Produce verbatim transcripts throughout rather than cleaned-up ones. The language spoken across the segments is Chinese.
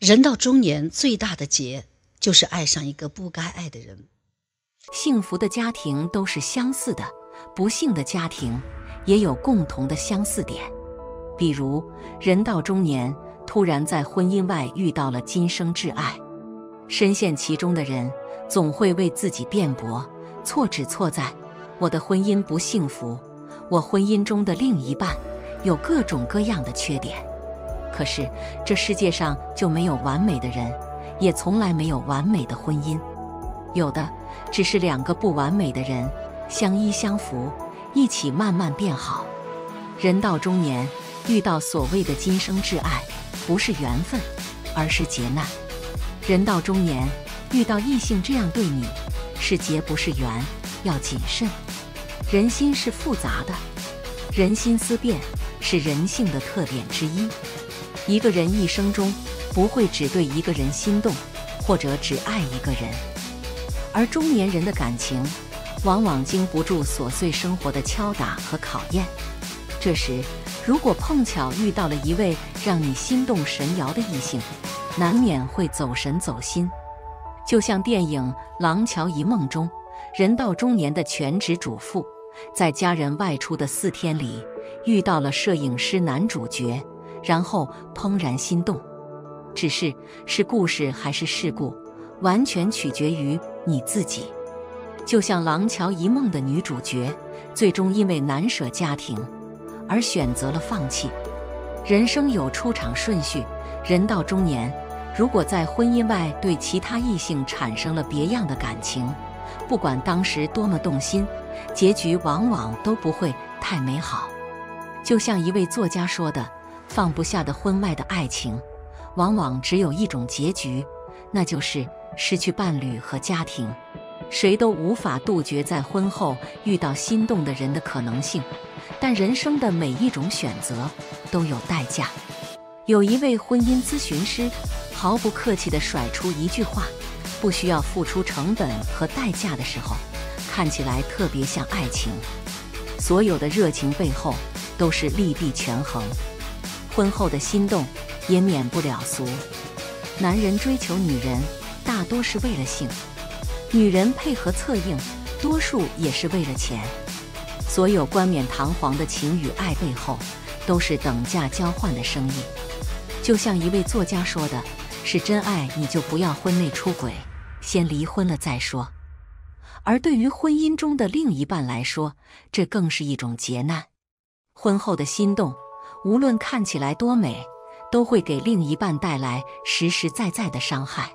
人到中年最大的劫就是爱上一个不该爱的人。幸福的家庭都是相似的，不幸的家庭也有共同的相似点，比如人到中年突然在婚姻外遇到了今生挚爱，深陷其中的人总会为自己辩驳，错指错在我的婚姻不幸福，我婚姻中的另一半有各种各样的缺点。可是这世界上就没有完美的人，也从来没有完美的婚姻，有的只是两个不完美的人相依相扶，一起慢慢变好。人到中年遇到所谓的今生挚爱，不是缘分，而是劫难。人到中年遇到异性这样对你，是劫不是缘，要谨慎。人心是复杂的，人心思变是人性的特点之一。一个人一生中不会只对一个人心动，或者只爱一个人，而中年人的感情往往经不住琐碎生活的敲打和考验。这时如果碰巧遇到了一位让你心动神摇的异性，难免会走神走心。就像电影《廊桥遗梦》中，人到中年的全职主妇在家人外出的四天里遇到了摄影师男主角，然后怦然心动。只是是故事还是事故，完全取决于你自己。就像《廊桥遗梦》的女主角，最终因为难舍家庭而选择了放弃。人生有出场顺序，人到中年如果在婚姻外对其他异性产生了别样的感情，不管当时多么动心，结局往往都不会太美好。就像一位作家说的，放不下的婚外的爱情往往只有一种结局，那就是失去伴侣和家庭。谁都无法杜绝在婚后遇到心动的人的可能性，但人生的每一种选择都有代价。有一位婚姻咨询师毫不客气地甩出一句话，不需要付出成本和代价的时候，看起来特别像爱情。所有的热情背后都是利弊权衡，婚后的心动也免不了俗。男人追求女人大多是为了性，女人配合策应多数也是为了钱。所有冠冕堂皇的情与爱背后都是等价交换的生意。就像一位作家说的，是真爱你就不要婚内出轨，先离婚了再说。而对于婚姻中的另一半来说，这更是一种劫难。婚后的心动无论看起来多美，都会给另一半带来实实在在的伤害。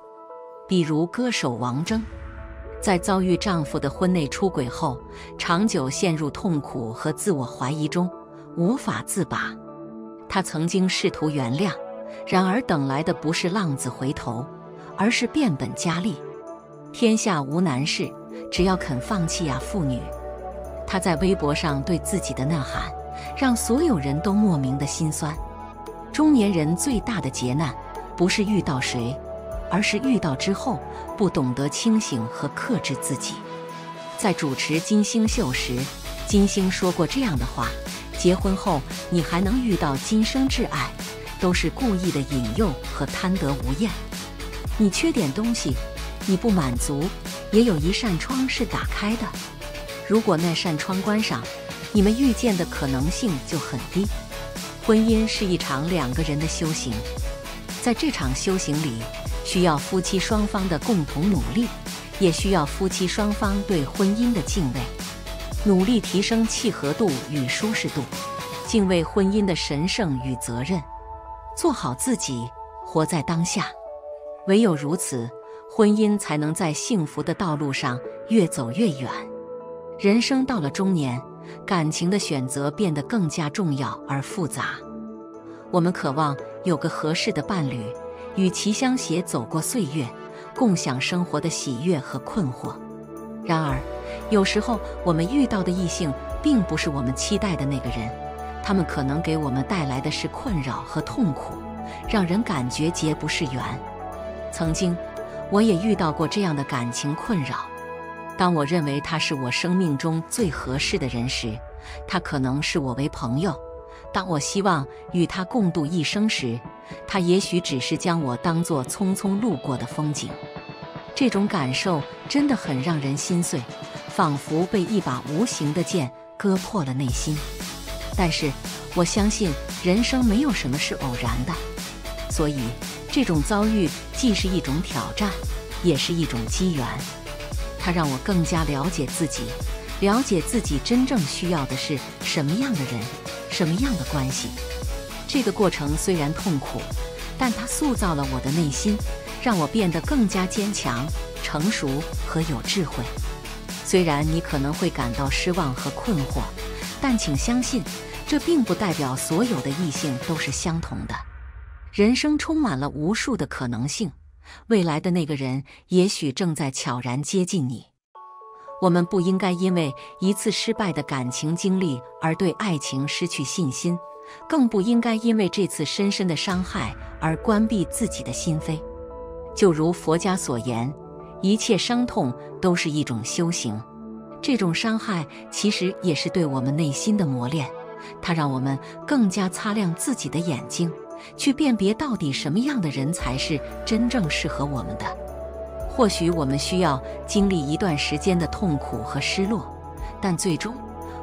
比如歌手王铮在遭遇丈夫的婚内出轨后，长久陷入痛苦和自我怀疑中无法自拔。她曾经试图原谅，然而等来的不是浪子回头，而是变本加厉。天下无难事，只要肯放弃呀、啊、妇女。她在微博上对自己的呐喊让所有人都莫名的心酸。中年人最大的劫难不是遇到谁，而是遇到之后不懂得清醒和克制自己。在主持金星秀时，金星说过这样的话，结婚后你还能遇到今生挚爱，都是故意的引诱和贪得无厌。你缺点东西，你不满足，也有一扇窗是打开的。如果那扇窗关上，你们遇见的可能性就很低。婚姻是一场两个人的修行，在这场修行里需要夫妻双方的共同努力，也需要夫妻双方对婚姻的敬畏，努力提升契合度与舒适度，敬畏婚姻的神圣与责任，做好自己，活在当下。唯有如此，婚姻才能在幸福的道路上越走越远。人生到了中年，感情的选择变得更加重要而复杂。我们渴望有个合适的伴侣，与其相携走过岁月，共享生活的喜悦和困惑。然而有时候我们遇到的异性并不是我们期待的那个人，他们可能给我们带来的是困扰和痛苦，让人感觉劫不是缘。曾经我也遇到过这样的感情困扰，当我认为他是我生命中最合适的人时，他可能视我为朋友，当我希望与他共度一生时，他也许只是将我当作匆匆路过的风景。这种感受真的很让人心碎，仿佛被一把无形的剑割破了内心。但是我相信人生没有什么是偶然的，所以这种遭遇既是一种挑战，也是一种机缘。它让我更加了解自己，了解自己真正需要的是什么样的人，什么样的关系。这个过程虽然痛苦，但它塑造了我的内心，让我变得更加坚强、成熟和有智慧。虽然你可能会感到失望和困惑，但请相信，这并不代表所有的异性都是相同的。人生充满了无数的可能性，未来的那个人也许正在悄然接近你。我们不应该因为一次失败的感情经历而对爱情失去信心，更不应该因为这次深深的伤害而关闭自己的心扉。就如佛家所言，一切伤痛都是一种修行。这种伤害其实也是对我们内心的磨练，它让我们更加擦亮自己的眼睛，去辨别到底什么样的人才是真正适合我们的。或许我们需要经历一段时间的痛苦和失落，但最终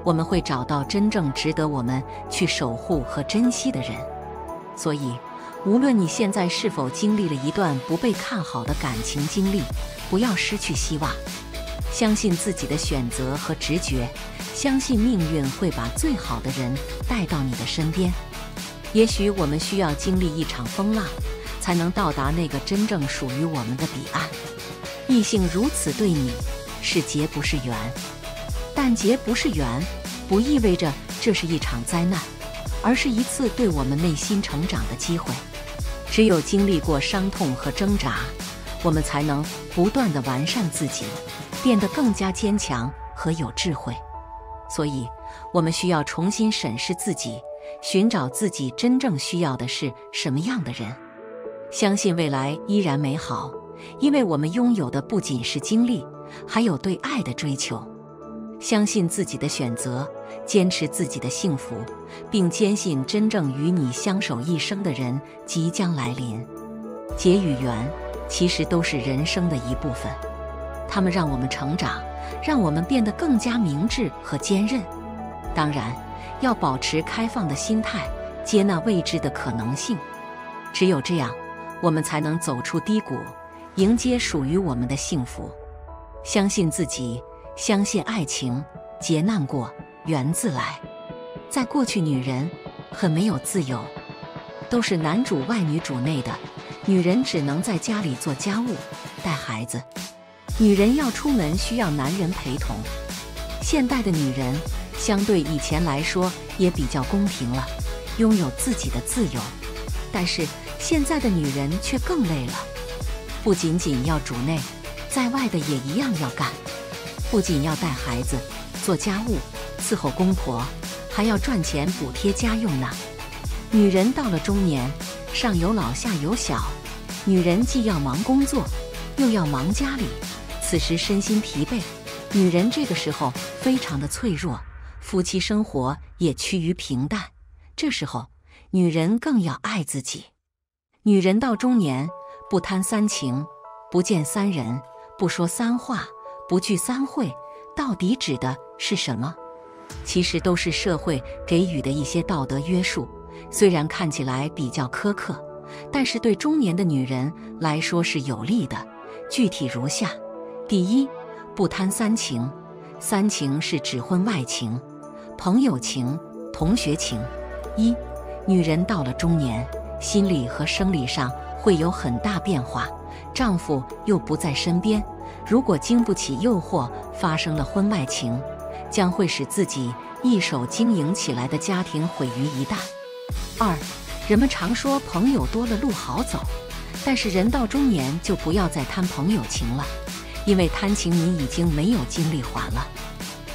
我们会找到真正值得我们去守护和珍惜的人。所以，无论你现在是否经历了一段不被看好的感情经历，不要失去希望，相信自己的选择和直觉，相信命运会把最好的人带到你的身边。也许我们需要经历一场风浪，才能到达那个真正属于我们的彼岸。异性如此对你，是劫不是缘。但劫不是缘，不意味着这是一场灾难，而是一次对我们内心成长的机会。只有经历过伤痛和挣扎，我们才能不断地完善自己，变得更加坚强和有智慧。所以，我们需要重新审视自己，寻找自己真正需要的是什么样的人。相信未来依然美好，因为我们拥有的不仅是经历，还有对爱的追求。相信自己的选择，坚持自己的幸福，并坚信真正与你相守一生的人即将来临。劫与缘其实都是人生的一部分，它们让我们成长，让我们变得更加明智和坚韧。当然，要保持开放的心态，接纳未知的可能性。只有这样，我们才能走出低谷，迎接属于我们的幸福。相信自己，相信爱情，劫难过，缘自来。在过去，女人很没有自由，都是男主外女主内的，女人只能在家里做家务、带孩子，女人要出门需要男人陪同。现代的女人相对以前来说也比较公平了，拥有自己的自由。但是现在的女人却更累了，不仅仅要主内，在外的也一样要干。不仅要带孩子、做家务、伺候公婆，还要赚钱补贴家用呢。女人到了中年，上有老下有小，女人既要忙工作，又要忙家里，此时身心疲惫，女人这个时候非常的脆弱，夫妻生活也趋于平淡。这时候，女人更要爱自己。女人到中年，不贪三情，不见三人，不说三话，不聚三会，到底指的是什么？其实都是社会给予的一些道德约束，虽然看起来比较苛刻，但是对中年的女人来说是有利的。具体如下：第一，不贪三情。三情是指婚外情、朋友情、同学情。一，女人到了中年，心理和生理上会有很大变化，丈夫又不在身边，如果经不起诱惑发生了婚外情，将会使自己一手经营起来的家庭毁于一旦。二，人们常说朋友多了路好走，但是人到中年就不要再贪朋友情了，因为贪情你已经没有精力还了。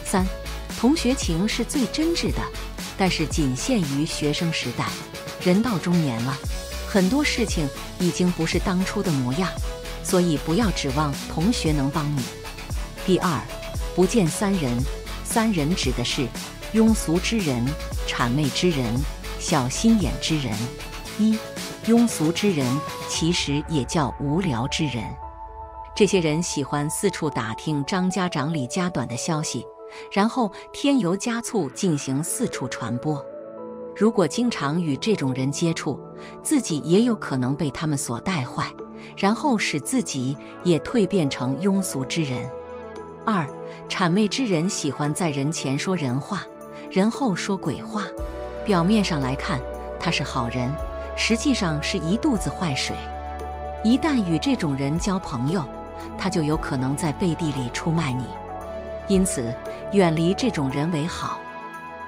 三，同学情是最真挚的，但是仅限于学生时代。人到中年了，很多事情已经不是当初的模样，所以不要指望同学能帮你。第二，不见三人。三人指的是庸俗之人、谄媚之人、小心眼之人。一、庸俗之人，其实也叫无聊之人。这些人喜欢四处打听张家长李家短的消息，然后添油加醋进行四处传播。如果经常与这种人接触，自己也有可能被他们所带坏，然后使自己也蜕变成庸俗之人。二、谄媚之人喜欢在人前说人话，人后说鬼话。表面上来看他是好人，实际上是一肚子坏水。一旦与这种人交朋友，他就有可能在背地里出卖你，因此远离这种人为好。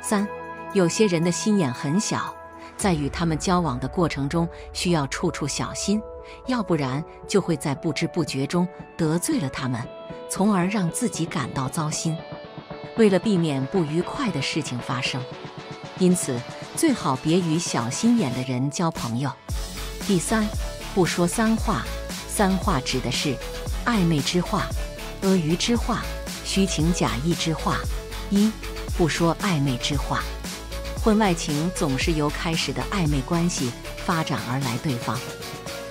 三、有些人的心眼很小，在与他们交往的过程中需要处处小心，要不然就会在不知不觉中得罪了他们，从而让自己感到糟心。为了避免不愉快的事情发生，因此最好别与小心眼的人交朋友。第三，不说三话。三话指的是暧昧之话、阿谀之话、虚情假意之话。一、不说暧昧之话。婚外情总是由开始的暧昧关系发展而来，对方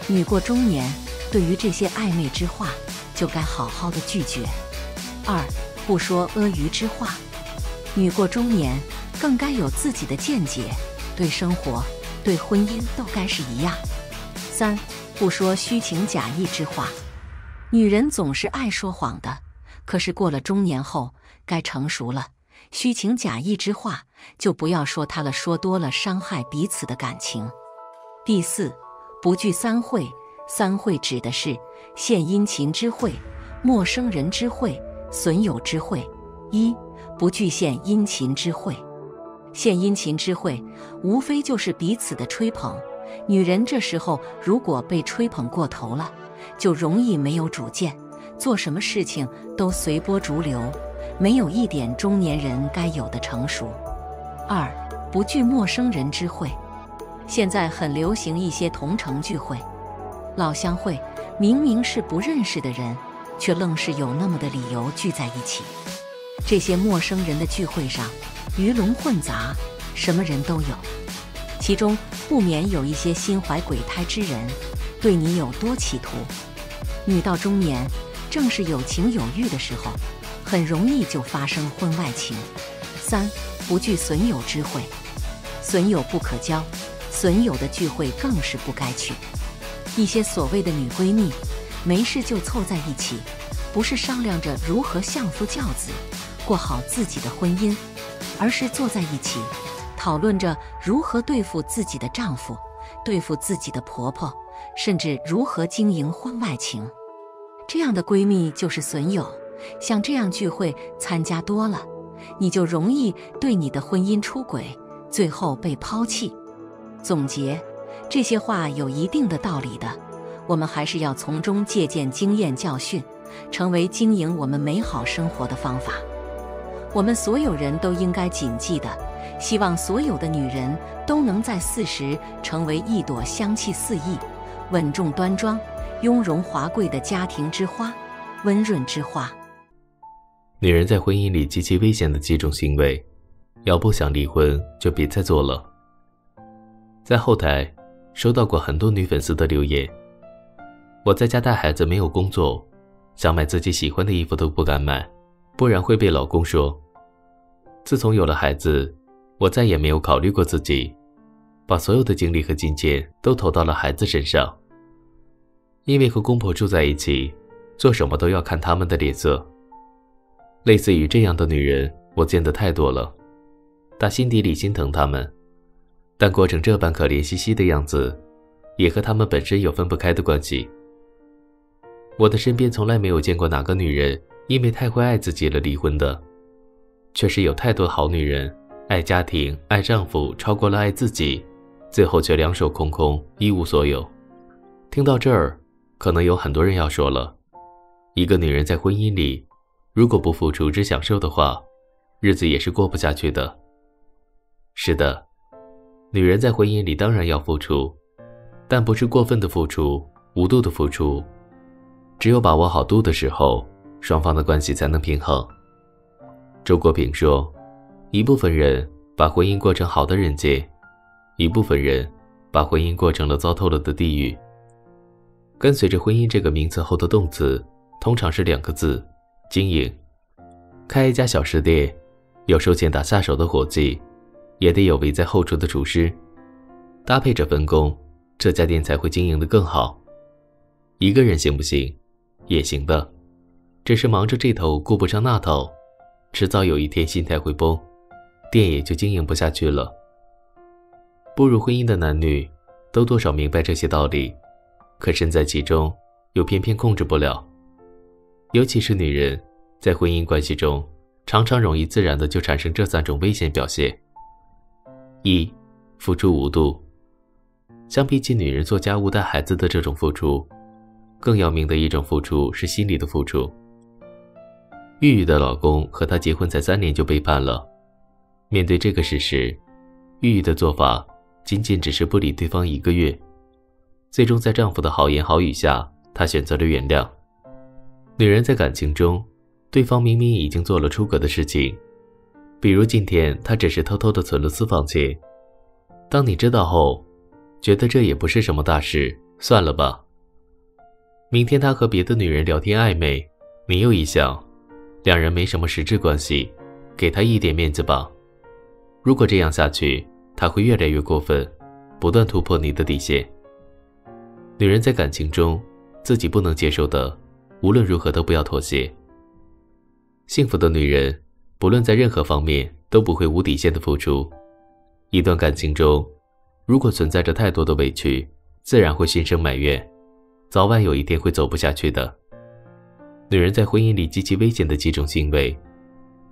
女过中年，对于这些暧昧之话就该好好的拒绝。二、不说阿谀之话。女过中年更该有自己的见解，对生活、对婚姻都该是一样。三、不说虚情假意之话。女人总是爱说谎的，可是过了中年后该成熟了，虚情假意之话就不要说他了，说多了伤害彼此的感情。第四，不聚三会。三会指的是献殷勤之会、陌生人之会、损友之会。一、不聚献殷勤之会。献殷勤之会无非就是彼此的吹捧，女人这时候如果被吹捧过头了，就容易没有主见，做什么事情都随波逐流，没有一点中年人该有的成熟。二、不聚陌生人之会。现在很流行一些同城聚会、老乡会，明明是不认识的人，却愣是有那么的理由聚在一起。这些陌生人的聚会上，鱼龙混杂，什么人都有，其中不免有一些心怀鬼胎之人，对你有多企图。女到中年，正是有情有欲的时候，很容易就发生婚外情。三、不聚损友之会。损友不可交，损友的聚会更是不该去。一些所谓的女闺蜜，没事就凑在一起，不是商量着如何相夫教子，过好自己的婚姻，而是坐在一起，讨论着如何对付自己的丈夫，对付自己的婆婆，甚至如何经营婚外情。这样的闺蜜就是损友。像这样聚会参加多了，你就容易对你的婚姻出轨，最后被抛弃。总结，这些话有一定的道理的，我们还是要从中借鉴经验教训，成为经营我们美好生活的方法。我们所有人都应该谨记的，希望所有的女人都能在四十成为一朵香气四溢、稳重端庄、雍容华贵的家庭之花、温润之花。女人在婚姻里极其危险的几种行为，要不想离婚就别再做了。在后台收到过很多女粉丝的留言，我在家带孩子没有工作，想买自己喜欢的衣服都不敢买，不然会被老公说。自从有了孩子，我再也没有考虑过自己，把所有的精力和金钱都投到了孩子身上。因为和公婆住在一起，做什么都要看他们的脸色。类似于这样的女人我见得太多了，打心底里心疼她们，但过成这般可怜兮兮的样子，也和她们本身有分不开的关系。我的身边从来没有见过哪个女人因为太会爱自己了离婚的，确实有太多好女人爱家庭、爱丈夫超过了爱自己，最后却两手空空，一无所有。听到这儿，可能有很多人要说了，一个女人在婚姻里如果不付出只享受的话，日子也是过不下去的。是的，女人在婚姻里当然要付出，但不是过分的付出、无度的付出。只有把握好度的时候，双方的关系才能平衡。周国平说，一部分人把婚姻过成好的人界，一部分人把婚姻过成了糟透了的地狱。跟随着婚姻这个名词后的动词，通常是两个字：经营。开一家小食店，有收钱打下手的伙计，也得有围在后厨的厨师，搭配着分工，这家店才会经营得更好。一个人行不行？也行的，只是忙着这头顾不上那头，迟早有一天心态会崩，店也就经营不下去了。步入婚姻的男女都多少明白这些道理，可身在其中又偏偏控制不了。尤其是女人，在婚姻关系中常常容易自然的就产生这三种危险表现。一、付出无度。相比起女人做家务带孩子的这种付出，更要命的一种付出是心理的付出。玉玉的老公和她结婚才三年就背叛了，面对这个事实，玉玉的做法仅仅只是不理对方一个月，最终在丈夫的好言好语下，她选择了原谅。女人在感情中，对方明明已经做了出格的事情，比如今天她只是偷偷地存了私房钱，当你知道后，觉得这也不是什么大事，算了吧。明天她和别的女人聊天暧昧，你又一想，两人没什么实质关系，给她一点面子吧。如果这样下去，她会越来越过分，不断突破你的底线。女人在感情中，自己不能接受的，无论如何都不要妥协。幸福的女人，不论在任何方面都不会无底线的付出。一段感情中，如果存在着太多的委屈，自然会心生埋怨，早晚有一天会走不下去的。女人在婚姻里极其危险的几种行为，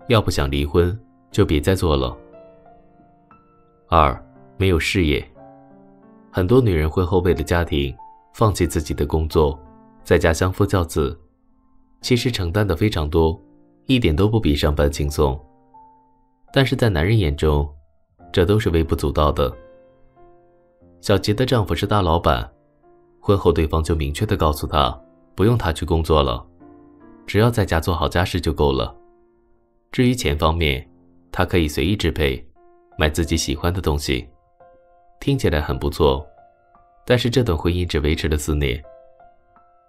要不想离婚就别再做了。二、没有事业。很多女人婚后为了家庭，放弃自己的工作，在家相夫教子，其实承担的非常多，一点都不比上班轻松。但是在男人眼中，这都是微不足道的。小杰的丈夫是大老板，婚后对方就明确地告诉她，不用她去工作了，只要在家做好家事就够了。至于钱方面，她可以随意支配，买自己喜欢的东西。听起来很不错，但是这段婚姻只维持了四年。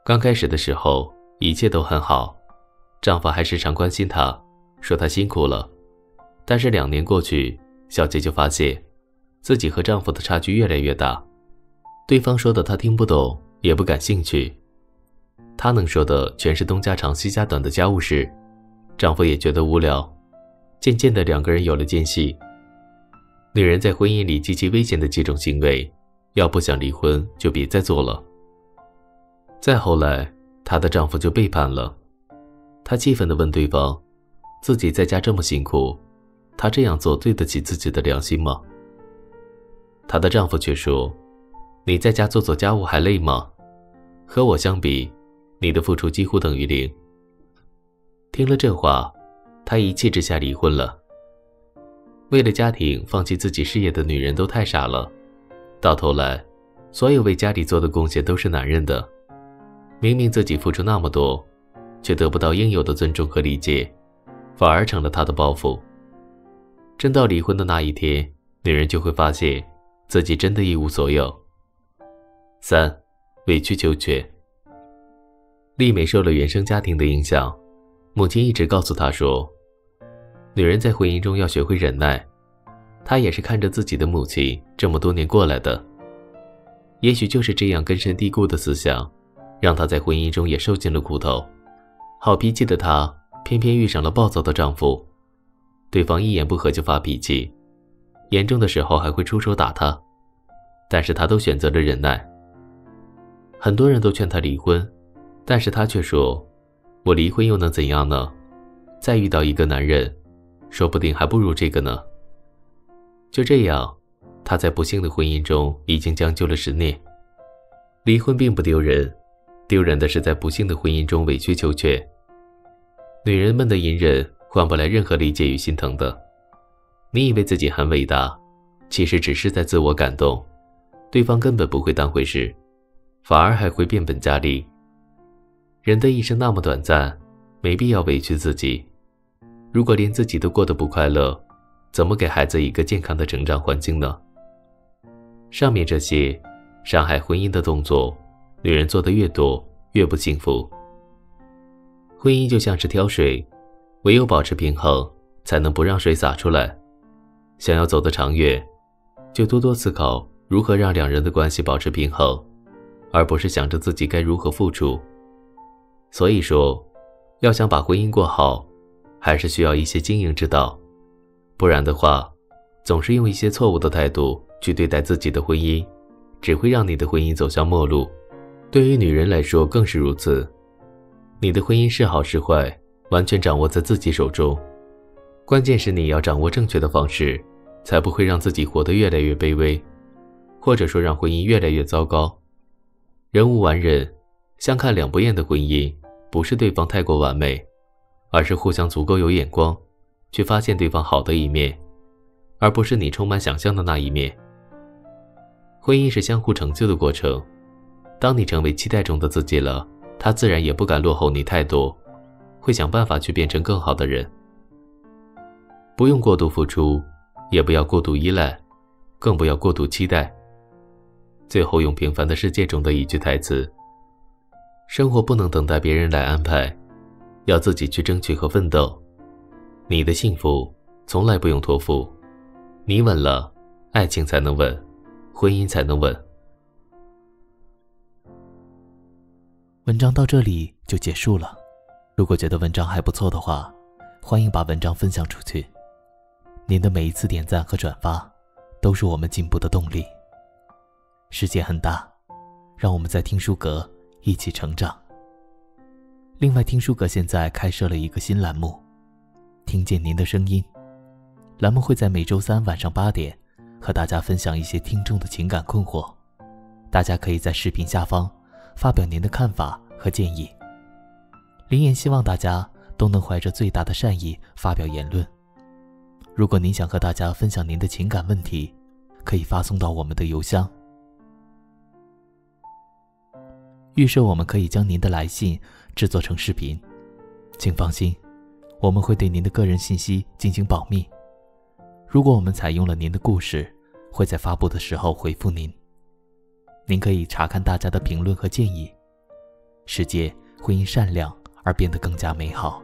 刚开始的时候，一切都很好，丈夫还时常关心她，说她辛苦了。但是两年过去，小杰就发现，自己和丈夫的差距越来越大。对方说的她听不懂，也不感兴趣。她能说的全是东家长西家短的家务事，丈夫也觉得无聊。渐渐的，两个人有了间隙。女人在婚姻里极其危险的几种行为，要不想离婚就别再做了。再后来，她的丈夫就背叛了。她气愤地问对方，自己在家这么辛苦，她这样做对得起自己的良心吗？她的丈夫却说，你在家做做家务还累吗？和我相比，你的付出几乎等于零。听了这话，她一气之下离婚了。为了家庭放弃自己事业的女人都太傻了，到头来，所有为家里做的贡献都是男人的。明明自己付出那么多，却得不到应有的尊重和理解，反而成了她的包袱。真到离婚的那一天，女人就会发现自己真的一无所有。三、委曲求全。丽美受了原生家庭的影响，母亲一直告诉她说，女人在婚姻中要学会忍耐。她也是看着自己的母亲这么多年过来的，也许就是这样根深蒂固的思想，让她在婚姻中也受尽了苦头。好脾气的她，偏偏遇上了暴躁的丈夫，对方一言不合就发脾气，严重的时候还会出手打她，但是她都选择了忍耐。很多人都劝她离婚，但是她却说，我离婚又能怎样呢？再遇到一个男人，说不定还不如这个呢。就这样，她在不幸的婚姻中已经将就了十年。离婚并不丢人，丢人的是在不幸的婚姻中委曲求全。女人们的隐忍换不来任何理解与心疼的。你以为自己很伟大，其实只是在自我感动，对方根本不会当回事，反而还会变本加厉。人的一生那么短暂，没必要委屈自己。如果连自己都过得不快乐，怎么给孩子一个健康的成长环境呢？上面这些伤害婚姻的动作，女人做得越多，越不幸福。婚姻就像是挑水，唯有保持平衡，才能不让水洒出来。想要走得长远，就多多思考如何让两人的关系保持平衡，而不是想着自己该如何付出。所以说，要想把婚姻过好，还是需要一些经营之道，不然的话，总是用一些错误的态度去对待自己的婚姻，只会让你的婚姻走向末路。对于女人来说更是如此，你的婚姻是好是坏，完全掌握在自己手中，关键是你要掌握正确的方式，才不会让自己活得越来越卑微，或者说让婚姻越来越糟糕。人无完人，相看两不厌的婚姻，不是对方太过完美，而是互相足够有眼光，去发现对方好的一面，而不是你充满想象的那一面。婚姻是相互成就的过程，当你成为期待中的自己了，他自然也不敢落后你太多，会想办法去变成更好的人。不用过度付出，也不要过度依赖，更不要过度期待。最后用《平凡的世界》中的一句台词：生活不能等待别人来安排，要自己去争取和奋斗。你的幸福从来不用托付，你稳了，爱情才能稳，婚姻才能稳。文章到这里就结束了。如果觉得文章还不错的话，欢迎把文章分享出去。您的每一次点赞和转发，都是我们进步的动力。世界很大，让我们在听书阁一起成长。另外，听书阁现在开设了一个新栏目，听见您的声音。栏目会在每周三晚上八点，和大家分享一些听众的情感困惑。大家可以在视频下方发表您的看法和建议。林言希望大家都能怀着最大的善意发表言论。如果您想和大家分享您的情感问题，可以发送到我们的邮箱。预设我们可以将您的来信制作成视频，请放心，我们会对您的个人信息进行保密。如果我们采用了您的故事，会在发布的时候回复您。您可以查看大家的评论和建议。世界会因善良而变得更加美好。